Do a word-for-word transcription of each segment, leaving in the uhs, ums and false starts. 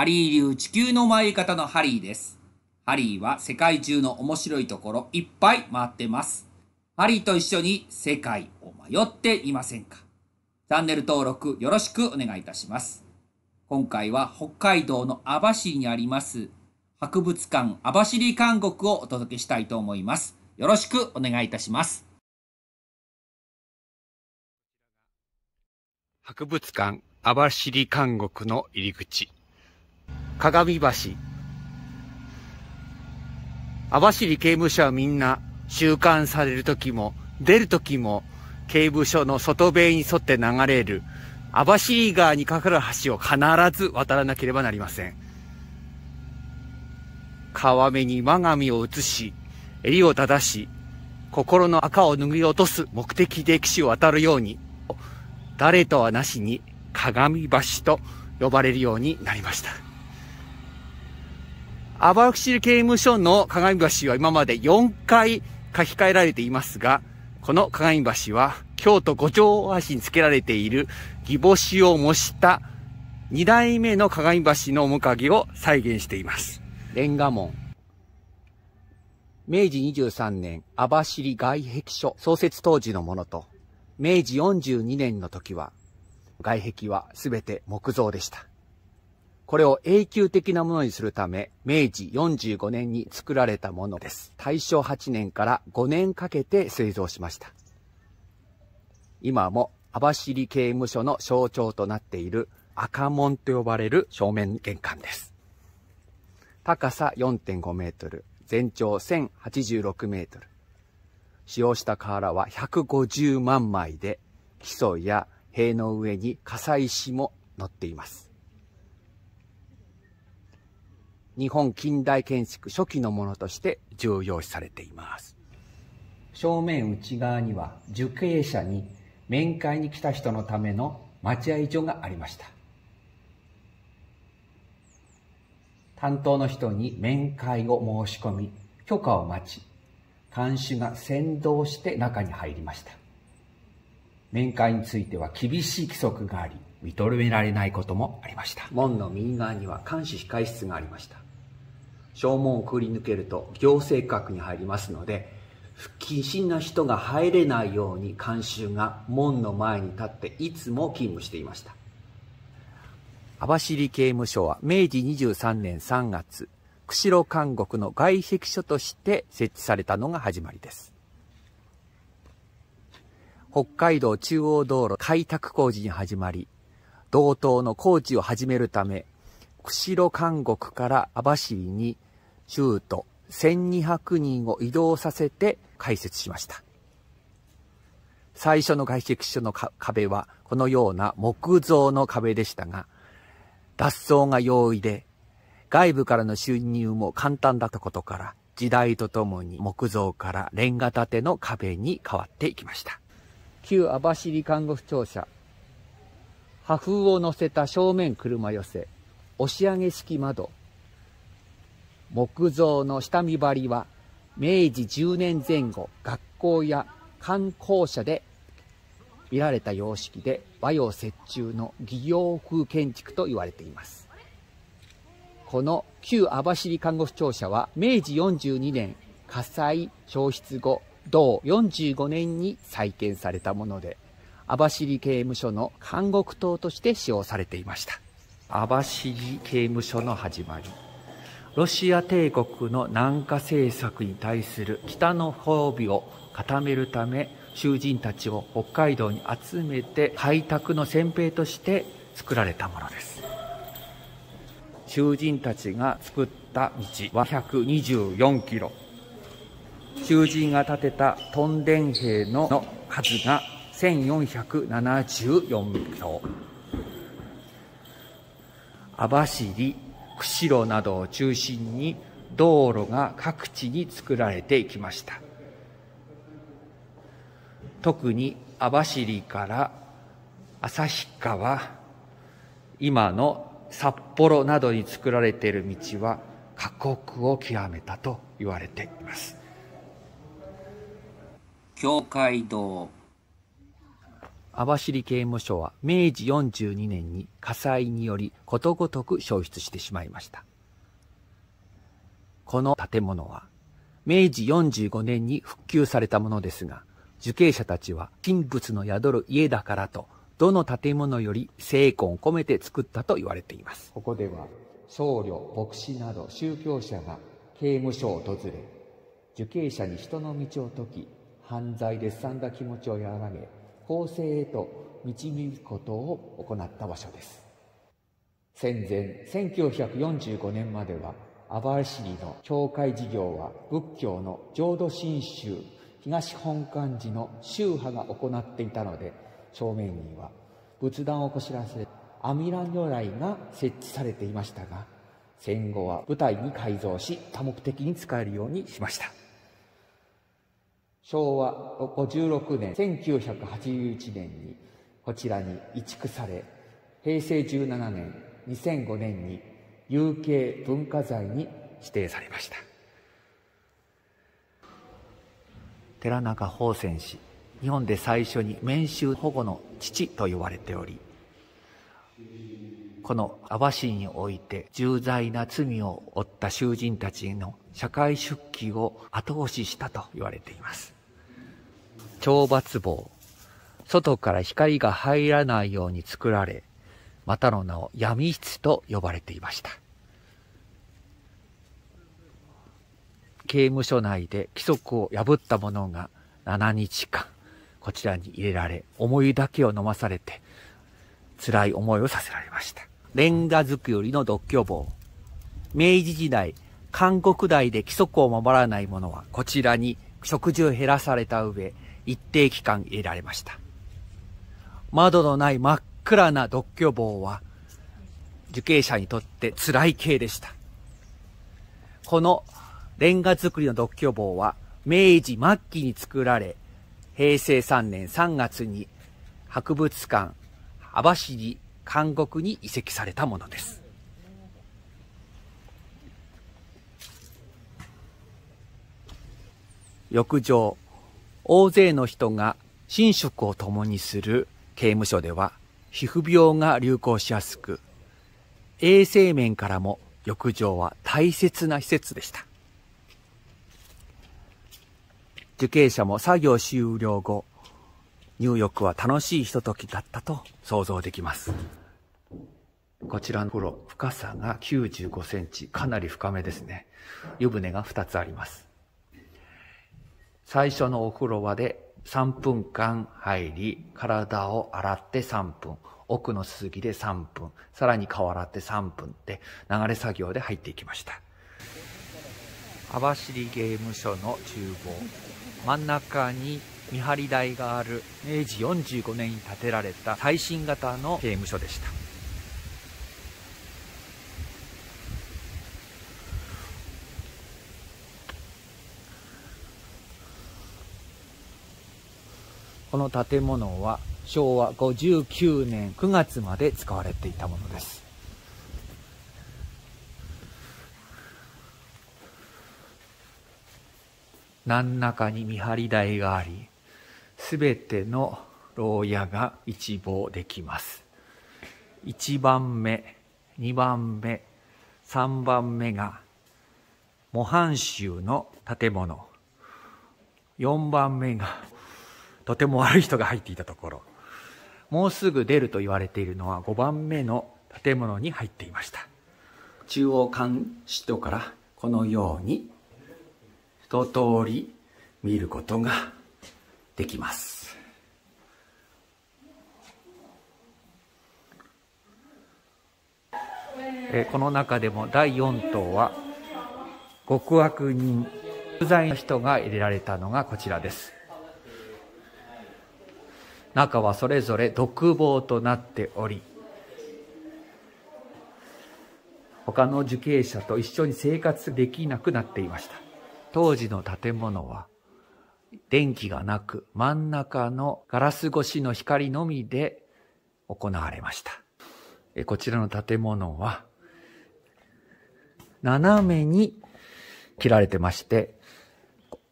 ハリー流地球の回り方のハリーです。ハリーは世界中の面白いところいっぱい回ってます。ハリーと一緒に世界を迷っていませんか？チャンネル登録よろしくお願いいたします。今回は北海道の網走にあります博物館網走監獄をお届けしたいと思います。よろしくお願いいたします。博物館網走監獄の入り口。鏡橋。網走刑務所はみんな収監される時も出る時も刑務所の外塀に沿って流れる網走川にかかる橋を必ず渡らなければなりません。川目に我が身を移し、襟を正し、心の垢を脱ぎ落とす目的で岸を渡るように、誰とはなしに鏡橋と呼ばれるようになりました。網走刑務所の鏡橋は今までよんかい書き換えられていますが、この鏡橋は京都五条橋につけられている擬宝珠を模したにだいめの鏡橋の面影を再現しています。レンガ門。めいじにじゅうさんねん網走外壁所創設当時のものと、めいじよんじゅうにねんの時は外壁はすべて木造でした。これを永久的なものにするため、めいじよんじゅうごねんに作られたものです。たいしょうはちねんからごねんかけて製造しました。今も網走刑務所の象徴となっている赤門と呼ばれる正面玄関です。高さ よんてんごメートル、全長せんはちじゅうろくメートル。使用した瓦はひゃくごじゅうまんまいで、基礎や塀の上に笠石も載っています。日本近代建築初期のものとして重要視されています。正面内側には受刑者に面会に来た人のための待合所がありました。担当の人に面会を申し込み、許可を待ち、看守が先導して中に入りました。面会については厳しい規則があり、認められないこともありました。門の右側には監視控室がありました。正門をくり抜けると行政区画に入りますので、不謹慎な人が入れないように監修が門の前に立っていつも勤務していました。網走刑務所はめいじにじゅうさんねんさんがつ、釧路監獄の外壁所として設置されたのが始まりです。北海道中央道路開拓工事に始まり、同等の工事を始めるため、釧路監獄から網走に囚徒せんにひゃくにんを移動させて開設しました。最初の外壁所の壁はこのような木造の壁でしたが、脱走が容易で、外部からの侵入も簡単だったことから、時代とともに木造からレンガ建ての壁に変わっていきました。旧網走監獄庁舎。破風を乗せた正面車寄せ、押し上げ式窓。木造の下見張りは、めいじじゅうねんぜんご、学校や官校舎で見られた様式で、和洋折衷の擬洋風建築と言われています。この旧網走監獄庁舎は、めいじよんじゅうにねん、火災消失後、同よんじゅうごねんに再建されたもので、網走刑務所の監獄棟として使用されていました。網走刑務所の始まり。ロシア帝国の南下政策に対する北の褒美を固めるため、囚人たちを北海道に集めて開拓の先兵として作られたものです。囚人たちが作った道はひゃくにじゅうよんキロ。囚人が建てたトンデン兵の数がせんよんひゃくななじゅうよんきょう。網走、釧路などを中心に道路が各地に作られていきました。特に網走から旭川、今の札幌などに作られている道は過酷を極めたと言われています。教会堂。網走刑務所はめいじよんじゅうにねんに火災によりことごとく焼失してしまいました。この建物はめいじよんじゅうごねんに復旧されたものですが、受刑者たちは神仏の宿る家だからと、どの建物より精魂込めて作ったと言われています。ここでは僧侶、牧師など宗教者が刑務所を訪れ、受刑者に人の道を解き、犯罪で荒んだ気持ちを和らげ、更生へと導くことを行った場所です。戦前、せんきゅうひゃくよんじゅうごねんまでは、網走の教会事業は仏教の浄土真宗東本願寺の宗派が行っていたので、正面には仏壇をこしらせ阿弥陀如来が設置されていましたが、戦後は舞台に改造し多目的に使えるようにしました。しょうわごじゅうろくねん、せんきゅうひゃくはちじゅういちねんにこちらに移築され、へいせいじゅうななねん、にせんごねんに有形文化財に指定されました。寺中法善氏、日本で最初に免囚保護の父と言われており、この網走において重大な罪を負った囚人たちの社会出帰を後押ししたと言われています。懲罰房、外から光が入らないように作られ、またの名を闇室と呼ばれていました。刑務所内で規則を破った者がななにちかんこちらに入れられ、思いだけを飲まされて辛い思いをさせられました。レンガ作りの独居房、明治時代、韓国代で規則を守らない者はこちらに食事を減らされた上、一定期間入れられました。窓のない真っ暗な独居房は受刑者にとって辛い刑でした。このレンガ作りの独居房はめいじまっきに作られ、へいせいさんねんさんがつに博物館網走監獄に移籍されたものです。浴場、大勢の人が寝食を共にする刑務所では、皮膚病が流行しやすく、衛生面からも浴場は大切な施設でした。受刑者も作業終了後、入浴は楽しいひとときだったと想像できます。こちらの風呂、深さがきゅうじゅうごセンチ、かなり深めですね。湯船がふたつあります。最初のお風呂場でさんぷんかん入り、体を洗ってさんぷん、奥のすすぎでさんぷん、さらに顔洗ってさんぷんって流れ作業で入っていきました。網走刑務所の厨房。真ん中に見張り台があるめいじよんじゅうごねんに建てられた最新型の刑務所でした。この建物はしょうわごじゅうきゅうねんくがつまで使われていたものです。真ん中に見張り台があり、すべての牢屋が一望できます。いちばんめ、にばんめ、さんばんめが模範囚の建物。よんばんめがとても悪い人が入っていたところ。もうすぐ出ると言われているのはごばんめの建物に入っていました。中央監視塔からこのように一通り見ることができます。えこの中でもだいよんとうは極悪人、不在の人が入れられたのがこちらです。中はそれぞれ独房となっており、他の受刑者と一緒に生活できなくなっていました。当時の建物は電気がなく、真ん中のガラス越しの光のみで行われました。こちらの建物は斜めに切られてまして、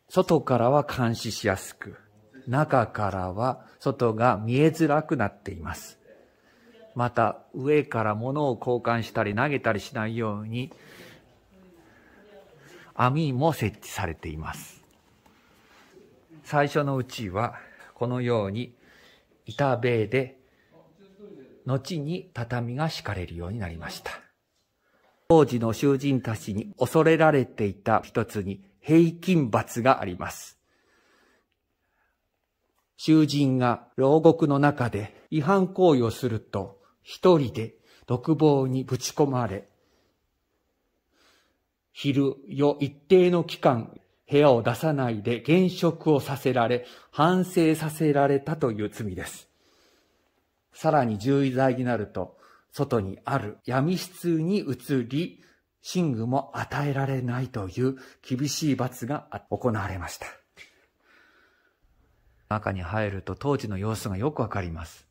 外からは監視しやすく、中からは外が見えづらくなっています。また、上から物を交換したり投げたりしないように、網も設置されています。最初のうちは、このように板塀で、後に畳が敷かれるようになりました。当時の囚人たちに恐れられていた一つに、平均罰があります。囚人が牢獄の中で違反行為をすると、一人で独房にぶち込まれ、昼夜一定の期間、部屋を出さないで減職をさせられ、反省させられたという罪です。さらに重罪になると、外にある闇室に移り、寝具も与えられないという厳しい罰が行われました。中に入ると当時の様子がよくわかります。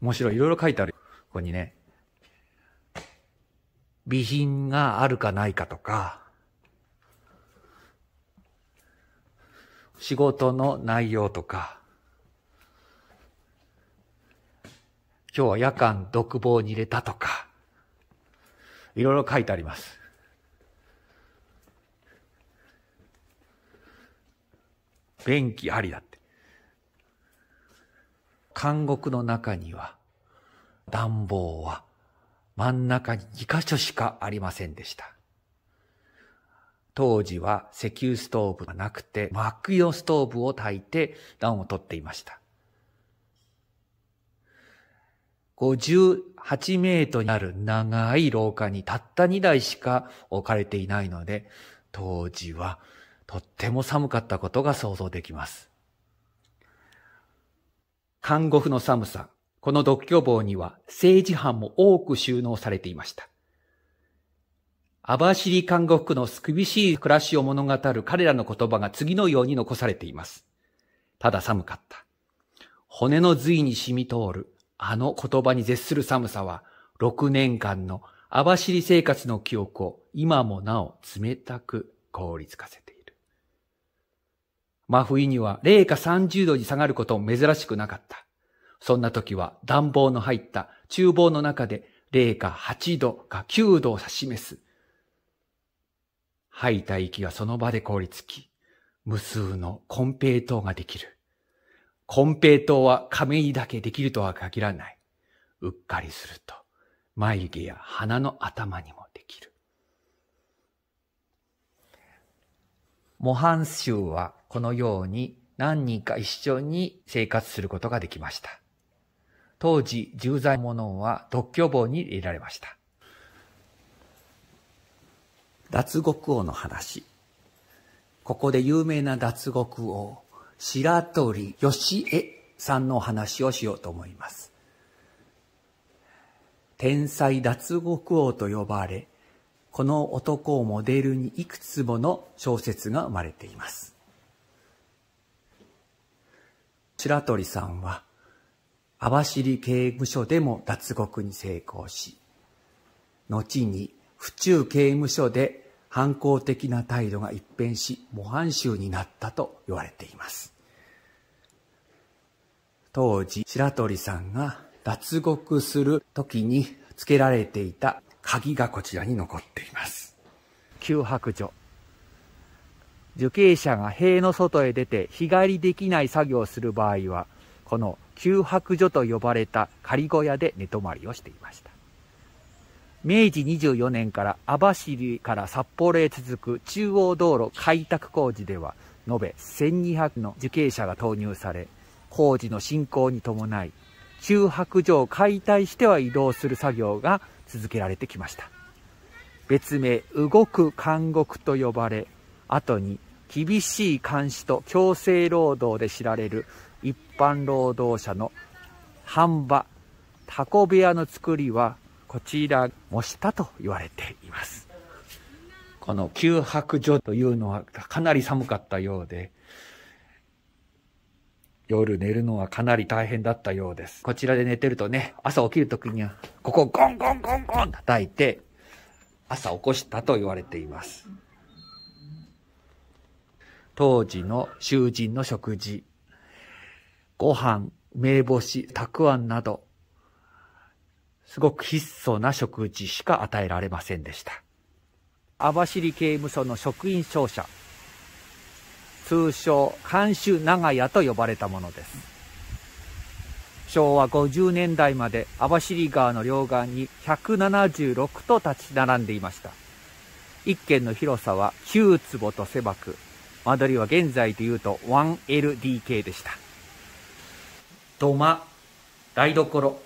面白い、いろいろ書いてある。ここにね、備品があるかないかとか、仕事の内容とか、今日は夜間独房に入れたとか、いろいろ書いてあります。便器ありだって。監獄の中には、暖房は真ん中ににかしょしかありませんでした。当時は石油ストーブがなくて、木曜ストーブを焚いて暖をとっていました。ごじゅうはちメートルになる長い廊下にたったにだいしか置かれていないので、当時はとっても寒かったことが想像できます。監獄の寒さ、この独居房には政治犯も多く収納されていました。網走監獄の厳しい暮らしを物語る彼らの言葉が次のように残されています。ただ寒かった。骨の髄に染み通る。あの言葉に絶する寒さは、ろくねんかんの網走生活の記憶を今もなお冷たく凍りつかせている。真冬にはれいかさんじゅうどに下がることも珍しくなかった。そんな時は暖房の入った厨房の中でれいかはちどかきゅうどを指し示す。吐いた息がその場で凍りつき、無数の金平糖ができる。金平糖は亀にだけできるとは限らない。うっかりすると、眉毛や鼻の頭にもできる。模範囚はこのように何人か一緒に生活することができました。当時、重罪者は独居房に入れられました。脱獄王の話。ここで有名な脱獄王。白鳥義恵さんのお話をしようと思います。天才脱獄王と呼ばれ、この男をモデルにいくつもの小説が生まれています。白鳥さんは、網走刑務所でも脱獄に成功し、後に府中刑務所で反抗的な態度が一変し、模範囚になったと言われています。当時、白鳥さんが脱獄する時に付けられていた鍵がこちらに残っています。脅迫状。受刑者が塀の外へ出て日帰りできない作業をする場合は、この脅迫所と呼ばれた仮小屋で寝泊まりをしていました。めいじにじゅうよねんから網走から札幌へ続く中央道路開拓工事では、延べせんにひゃくの受刑者が投入され、工事の進行に伴い、脅迫所を解体しては移動する作業が続けられてきました。別名、動く監獄と呼ばれ、後に厳しい監視と強制労働で知られる一般労働者の飯場、タコ部屋の作りは、こちら模したと言われています。この脅迫所というのはかなり寒かったようで、夜寝るのはかなり大変だったようです。こちらで寝てるとね、朝起きるときには、ここをゴンゴンゴンゴン叩いて、朝起こしたと言われています。当時の囚人の食事、ご飯、梅干し、たくあんなど、すごく質素な食事しか与えられませんでした。網走刑務所の職員庁舎、通称看守長屋と呼ばれたものです。しょうわごじゅうねんだいまで網走川の両岸にひゃくななじゅうろくと立ち並んでいました。一軒の広さはきゅうつぼと狭く、間取りは現在でいうと ワンエルディーケー でした。土間、台所、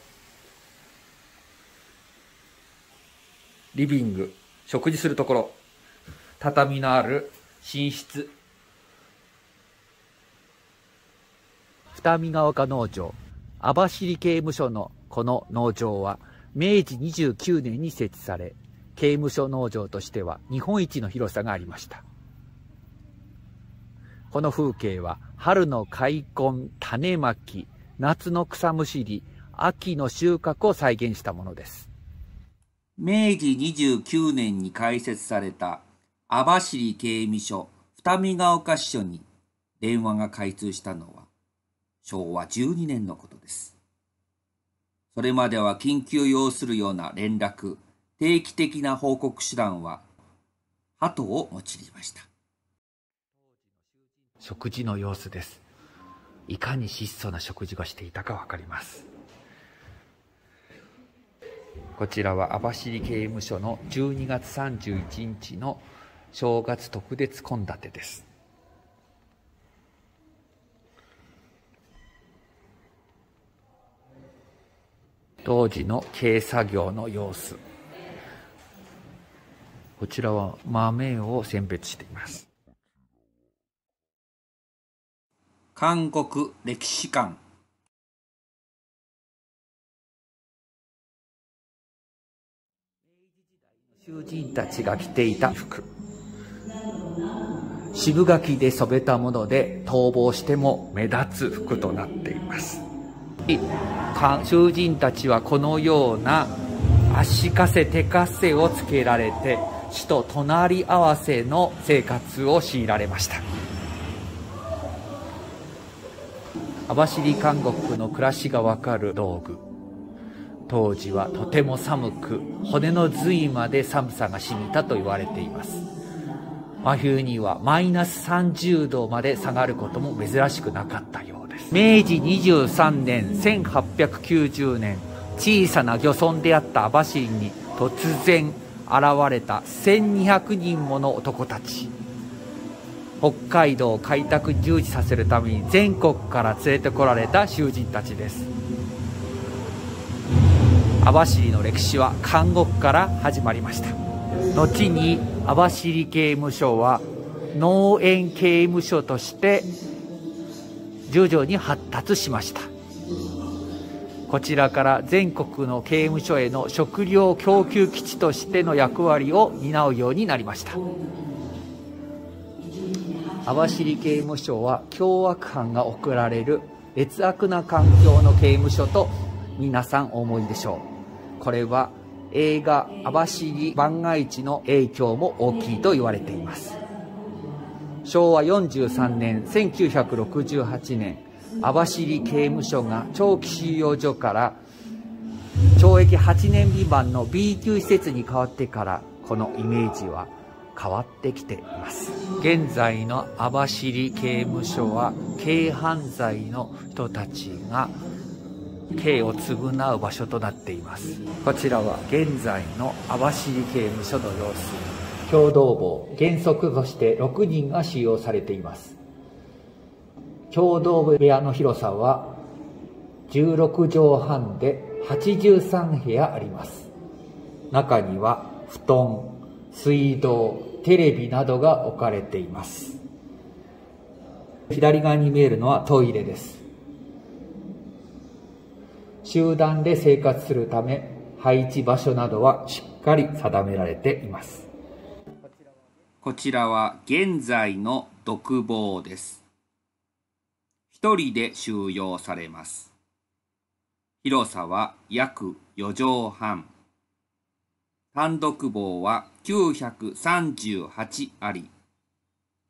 リビング、食事するところ、畳のある寝室、二見ヶ丘農場、網走刑務所のこの農場はめいじにじゅうきゅうねんに設置され、刑務所農場としては日本一の広さがありました。この風景は春の開墾、種まき、夏の草むしり、秋の収穫を再現したものです。めいじにじゅうきゅうねんに開設された網走刑務所二見ヶ丘支所に電話が開通したのはしょうわじゅうにねんのことです。それまでは緊急要するような連絡、定期的な報告手段は鳩を用いました。食事の様子です。いかに質素な食事がしていたかわかります。こちらは網走刑務所のじゅうにがつさんじゅういちにちの正月特別献立です。当時の軽作業の様子。こちらは豆を選別しています。韓国歴史館。囚人たちが着ていた服、渋柿で染めたもので逃亡しても目立つ服となっています。囚人たちはこのような足かせ手かせをつけられて、死と隣り合わせの生活を強いられました。網走監獄の暮らしがわかる道具。当時はとても寒く、骨の髄まで寒さが染みたと言われています。真冬にはマイナスさんじゅうどまで下がることも珍しくなかったようです。めいじにじゅうさんねん、せんはっぴゃくきゅうじゅうねん、小さな漁村であった網走に突然現れたせんにひゃくにんもの男たち。北海道を開拓に従事させるために全国から連れてこられた囚人たちです。網走の歴史は監獄から始まりました。後に網走刑務所は農園刑務所として徐々に発達しました。こちらから全国の刑務所への食料供給基地としての役割を担うようになりました。網走刑務所は凶悪犯が送られる劣悪な環境の刑務所と皆さんお思いでしょう。これは映画「網走番外地」の影響も大きいと言われています。しょうわよんじゅうさんねん、せんきゅうひゃくろくじゅうはちねん、網走刑務所が長期収容所からちょうえきはちねん未満の B 級施設に変わってから、このイメージは変わってきています。現在の網走刑務所は軽犯罪の人たちが刑を償う場所となっています。こちらは現在の網走刑務所の様子。共同房、原則としてろくにんが使用されています。共同部屋の広さはじゅうろくじょうはんではちじゅうさんへやあります。中には布団、水道、テレビなどが置かれています。左側に見えるのはトイレです。集団で生活するため、配置場所などはしっかり定められています。こちらは現在の独房です。一人で収容されます。広さは約よじょうはん、単独房はきゅうひゃくさんじゅうはちあり、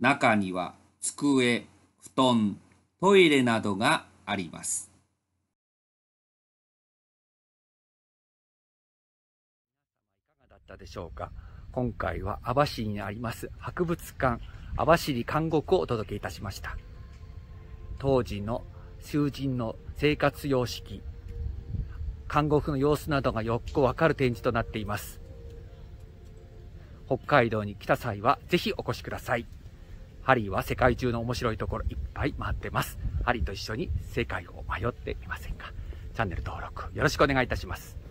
中には机、布団、トイレなどがあります。皆様いかがだったでしょうか。今回は網走にあります博物館、網走監獄をお届けいたしました。当時の囚人の生活様式、監獄の様子などがよくわかる展示となっています。北海道に来た際はぜひお越しください。ハリーは世界中の面白いところいっぱい回ってます。ハリーと一緒に世界を迷ってみませんか。チャンネル登録よろしくお願いいたします。